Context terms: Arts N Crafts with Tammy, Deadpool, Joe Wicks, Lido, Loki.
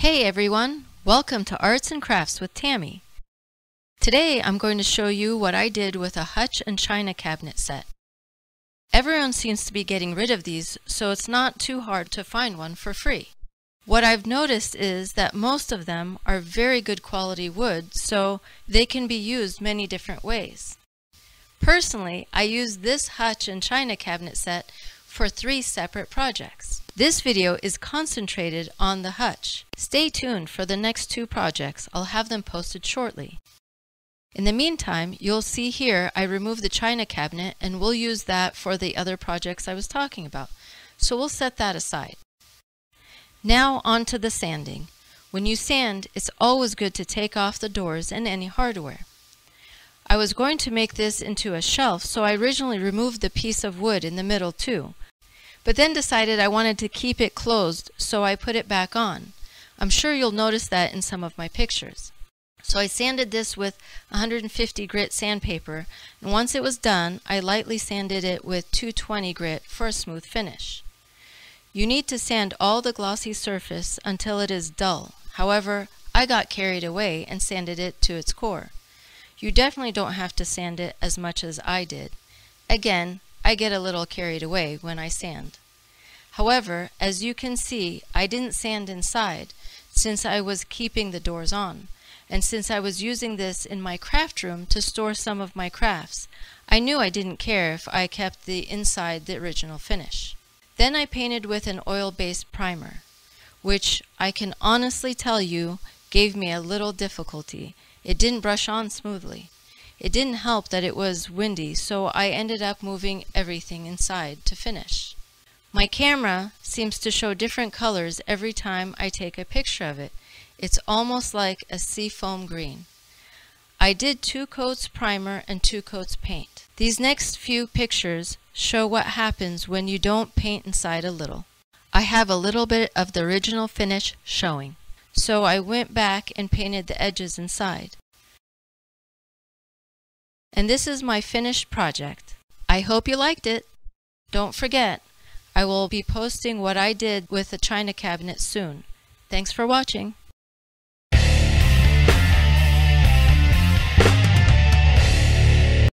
Hey everyone, welcome to Arts and Crafts with Tammy. Today I'm going to show you what I did with a hutch and china cabinet set. Everyone seems to be getting rid of these, so it's not too hard to find one for free. What I've noticed is that most of them are very good quality wood, so they can be used many different ways. Personally, I used this hutch and china cabinet set for 3 separate projects. This video is concentrated on the hutch. Stay tuned for the next 2 projects. I'll have them posted shortly. In the meantime, you'll see here I removed the china cabinet and we'll use that for the other projects I was talking about. So we'll set that aside. Now on to the sanding. When you sand, it's always good to take off the doors and any hardware. I was going to make this into a shelf, so I originally removed the piece of wood in the middle too, but then decided I wanted to keep it closed, so I put it back on. I'm sure you'll notice that in some of my pictures. So I sanded this with 150 grit sandpaper, and once it was done, I lightly sanded it with 220 grit for a smooth finish. You need to sand all the glossy surface until it is dull. However, I got carried away and sanded it to its core. You definitely don't have to sand it as much as I did. Again, I get a little carried away when I sand. However, as you can see, I didn't sand inside since I was keeping the doors on. And since I was using this in my craft room to store some of my crafts, I knew I didn't care if I kept the inside the original finish. Then I painted with an oil-based primer, which I can honestly tell you gave me a little difficulty. It didn't brush on smoothly. It didn't help that it was windy, so I ended up moving everything inside to finish. My camera seems to show different colors every time I take a picture of it. It's almost like a seafoam green. I did 2 coats primer and 2 coats paint. These next few pictures show what happens when you don't paint inside a little. I have a little bit of the original finish showing. So I went back and painted the edges inside. And this is my finished project. I hope you liked it. Don't forget, I will be posting what I did with the china cabinet soon. Thanks for watching.